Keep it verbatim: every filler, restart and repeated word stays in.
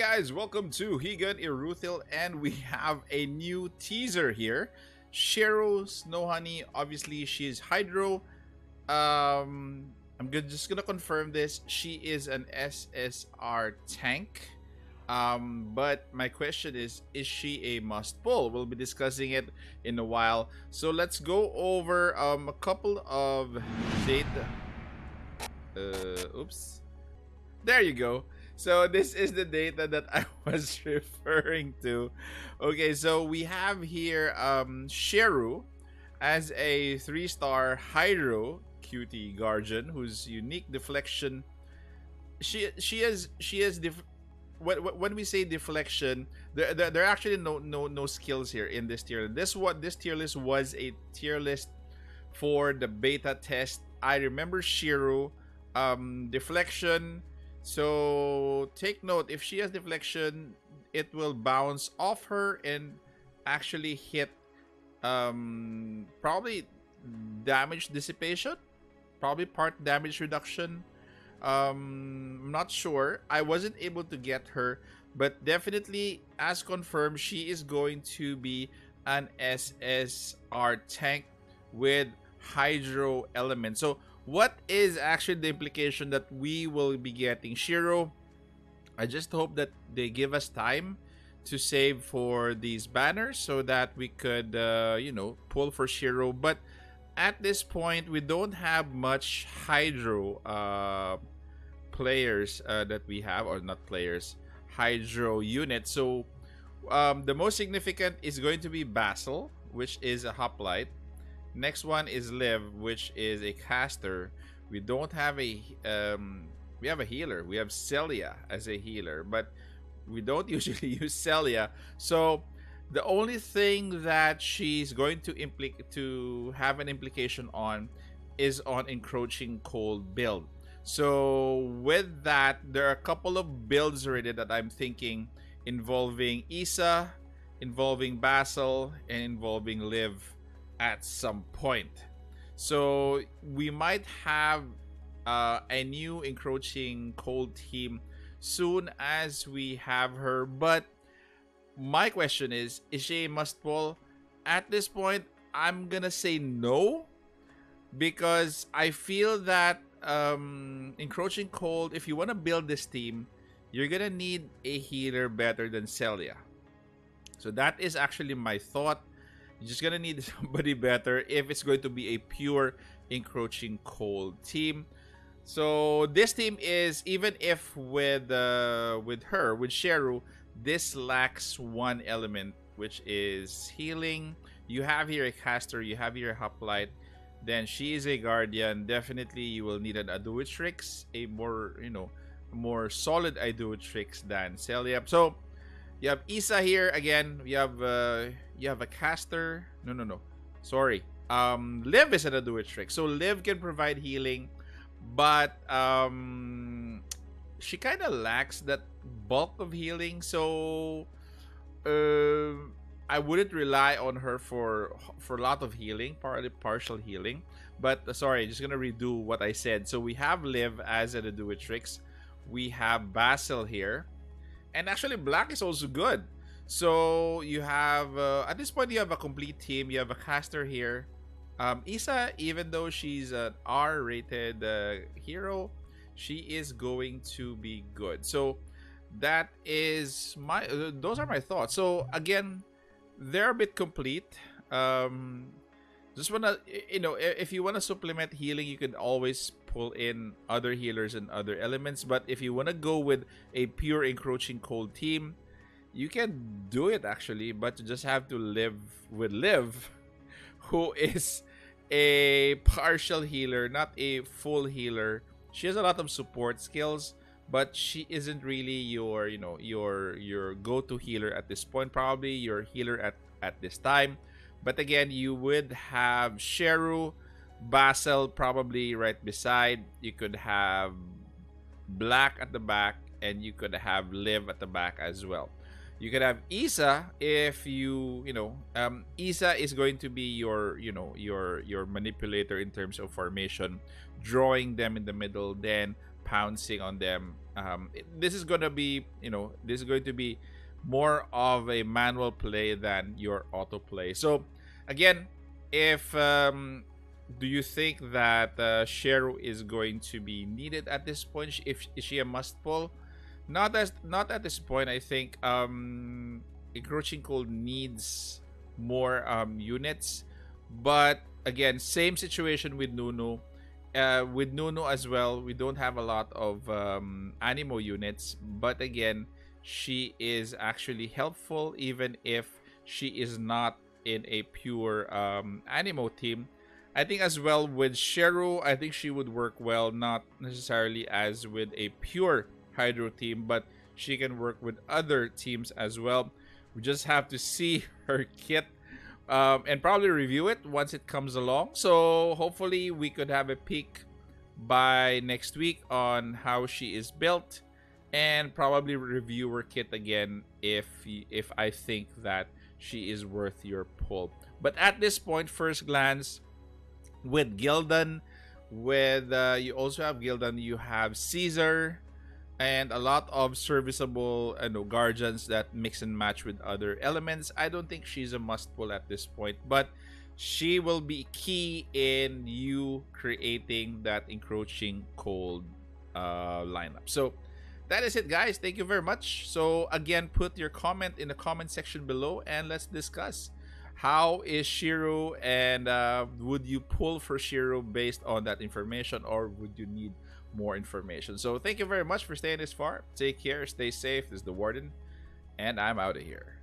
guys, welcome to Higan Iruthil, and we have a new teaser here. Sheru Snowhoney, obviously she's Hydro. Um, I'm good, just gonna confirm this. She is an S S R tank. Um, but my question is, is she a must pull? We'll be discussing it in a while. So let's go over um, a couple of data. Uh, oops. There you go. So this is the data that I was referring to. Okay, so we have here um, Sheru as a three star Hydro Cutie Guardian whose unique deflection. She she has she has def When we say deflection, there, there, there are actually no no no skills here in this tier list. This what this tier list was a tier list for the beta test. I remember Sheru, um, deflection. So take note, if she has deflection, it will bounce off her and actually hit um, probably damage dissipation, probably part damage reduction. Um, I'm not sure. I wasn't able to get her, but definitely, as confirmed, she is going to be an S S R tank with Hydro element. So, what is actually the implication that we will be getting Sheru? I just hope that they give us time to save for these banners so that we could, uh, you know, pull for Sheru. But at this point, we don't have much Hydro uh, players uh, that we have, or not players, Hydro units. So um, the most significant is going to be Basil, which is a hoplite. Next one is Liv, which is a caster. We don't have a, um, we have a healer. We have Celia as a healer, but we don't usually use Celia. So the only thing that she's going to impli- to have an implication on is on encroaching cold build. So with that, there are a couple of builds already that I'm thinking involving Isa, involving Basil, and involving Liv at some point. So we might have uh, a new encroaching cold team soon as we have her, but my question is, is she a must pull? At this point, I'm gonna say no, because I feel that um, encroaching cold, if you want to build this team, you're gonna need a healer better than Celia. So that is actually my thought. You're just gonna need somebody better if it's going to be a pure encroaching cold team. So this team is, even if with uh, with her, with Sheru, this lacks one element, which is healing. You have here a caster, you have here a hoplite, then she is a guardian. Definitely you will need an Aduitrix, a more, you know, more solid Aduitrix than Celia. So you have Isa here again, you have uh, you have a caster. No, no, no, sorry. Um, Liv is an Aduitrix, so Liv can provide healing, but um, she kind of lacks that bulk of healing, so uh, I wouldn't rely on her for for a lot of healing, partly partial healing. But uh, sorry, just gonna redo what I said. So we have Liv as an Aduitrix, we have Basil here, and actually Black is also good. So you have uh, at this point you have a complete team. You have a caster here, um, Isa. Even though she's an R rated uh, hero, she is going to be good. So that is my uh, those are my thoughts. So again, they're a bit complete. Um just wanna, you know, if you want to supplement healing, you can always pull in other healers and other elements, but if you want to go with a pure encroaching cold team, you can do it actually, but you just have to live with Liv, who is a partial healer, not a full healer. She has a lot of support skills, but she isn't really your, you know, your your go-to healer at this point. Probably your healer at at this time. But again, you would have Sheru, Basil probably right beside. You could have Black at the back, and you could have Liv at the back as well. You could have Isa if you, you know, um, Isa is going to be your, you know, your your manipulator in terms of formation, drawing them in the middle, then pouncing on them, Um, this is going to be, you know, this is going to be more of a manual play than your autoplay. So, again, if um, do you think that uh, Sheru is going to be needed at this point? If is she a must pull? Not as not at this point. I think um, Igruchinko needs more um, units, but again, same situation with Nunu. Uh, with Nunu as well, we don't have a lot of um, animo units, but again, she is actually helpful even if she is not in a pure um, animo team. I think as well with Sheru, I think she would work well, not necessarily as with a pure hydro team, but she can work with other teams as well. We just have to see her kit Um, and probably review it once it comes along. So hopefully we could have a peek by next week on how she is built, and probably review her kit again if if I think that she is worth your pull. But at this point, first glance, with Gildan, with uh, you also have Gildan, you have Caesar, and a lot of serviceable, you know, guardians that mix and match with other elements. I don't think she's a must pull at this point, but she will be key in you creating that encroaching cold uh, lineup. So that is it, guys. Thank you very much. So again, put your comment in the comment section below, and let's discuss how is Sheru, and uh, would you pull for Sheru based on that information, or would you need more information? So thank you very much for staying this far. Take care, stay safe. This is the Warden, and I'm out of here.